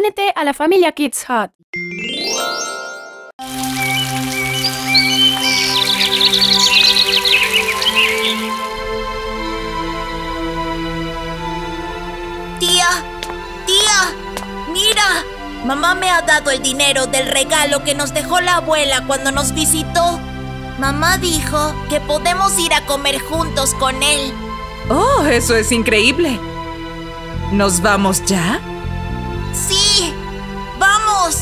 Únete a la familia Kids Hut. Tía, mira. Mamá me ha dado el dinero del regalo que nos dejó la abuela cuando nos visitó. Mamá dijo que podemos ir a comer juntos con él. ¡Oh, eso es increíble! ¿Nos vamos ya? ¡Sí! ¡Vamos!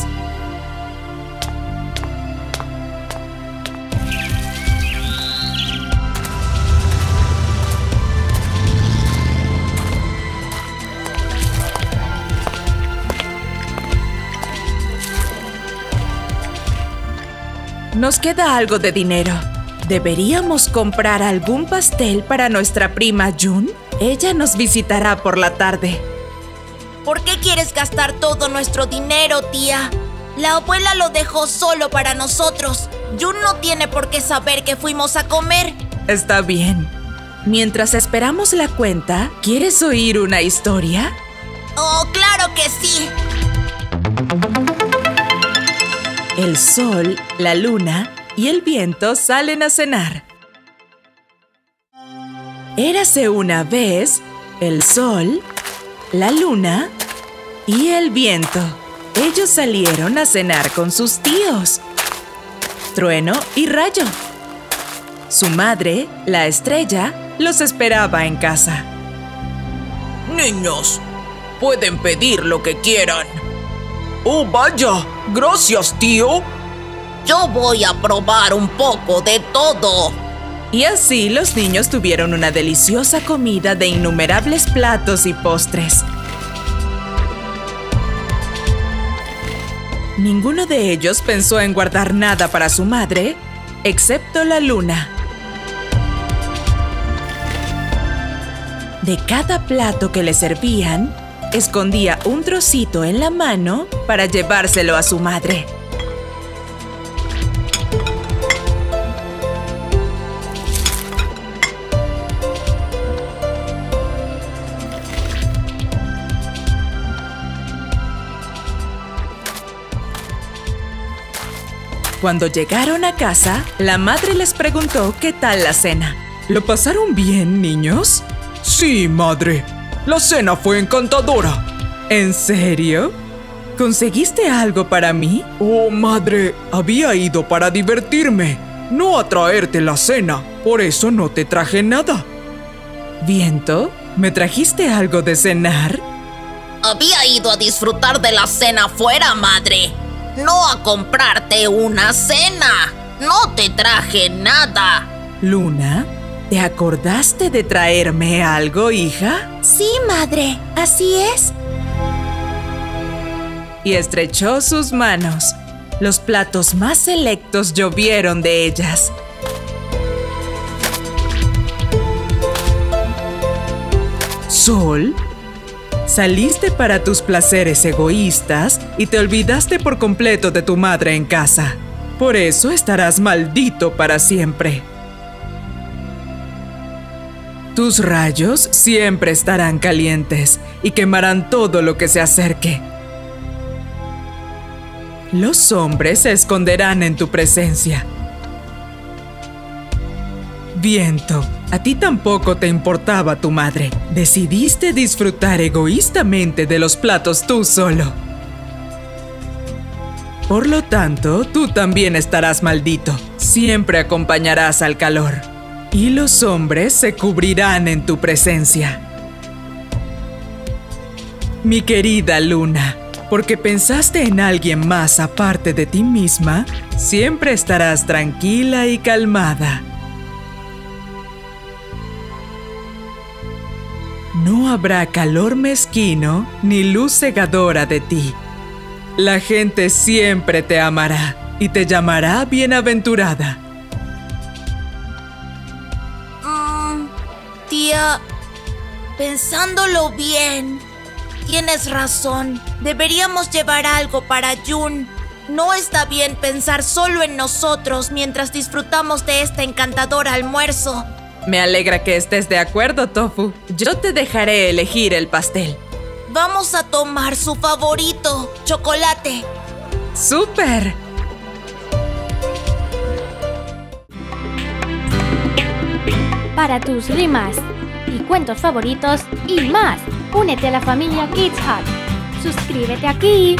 Nos queda algo de dinero. ¿Deberíamos comprar algún pastel para nuestra prima June? Ella nos visitará por la tarde. ¿Por qué quieres gastar todo nuestro dinero, tía? La abuela lo dejó solo para nosotros. June no tiene por qué saber que fuimos a comer. Está bien. Mientras esperamos la cuenta, ¿quieres oír una historia? ¡Oh, claro que sí! El sol, la luna y el viento salen a cenar. Érase una vez el sol, la luna y el viento. Ellos salieron a cenar con sus tíos, Trueno y Rayo. Su madre, la estrella, los esperaba en casa. Niños, pueden pedir lo que quieran. ¡Oh, vaya! ¡Gracias, tío! Yo voy a probar un poco de todo. Y así los niños tuvieron una deliciosa comida de innumerables platos y postres. Ninguno de ellos pensó en guardar nada para su madre, excepto la luna. De cada plato que le servían, escondía un trocito en la mano para llevárselo a su madre. Cuando llegaron a casa, la madre les preguntó qué tal la cena. ¿Lo pasaron bien, niños? Sí, madre. La cena fue encantadora. ¿En serio? ¿Conseguiste algo para mí? Oh, madre, había ido para divertirme, no a traerte la cena. Por eso no te traje nada. Viento, ¿me trajiste algo de cenar? Había ido a disfrutar de la cena afuera, madre. No a comprarte una cena. No te traje nada. Luna, ¿te acordaste de traerme algo, hija? Sí, madre, así es. Y estrechó sus manos. Los platos más selectos llovieron de ellas. Sol, saliste para tus placeres egoístas y te olvidaste por completo de tu madre en casa. Por eso estarás maldito para siempre. Tus rayos siempre estarán calientes y quemarán todo lo que se acerque. Los hombres se esconderán en tu presencia. Viento, a ti tampoco te importaba tu madre. Decidiste disfrutar egoístamente de los platos tú solo. Por lo tanto, tú también estarás maldito. Siempre acompañarás al calor. Y los hombres se cubrirán en tu presencia. Mi querida Luna, porque pensaste en alguien más aparte de ti misma, siempre estarás tranquila y calmada. No habrá calor mezquino ni luz cegadora de ti. La gente siempre te amará y te llamará bienaventurada. Tía, pensándolo bien, tienes razón. Deberíamos llevar algo para June. No está bien pensar solo en nosotros mientras disfrutamos de este encantador almuerzo. Me alegra que estés de acuerdo, Tofu. Yo te dejaré elegir el pastel. vamos a tomar su favorito, chocolate. ¡Súper! Para tus rimas y cuentos favoritos y más, únete a la familia Kids Hut. ¡Suscríbete aquí!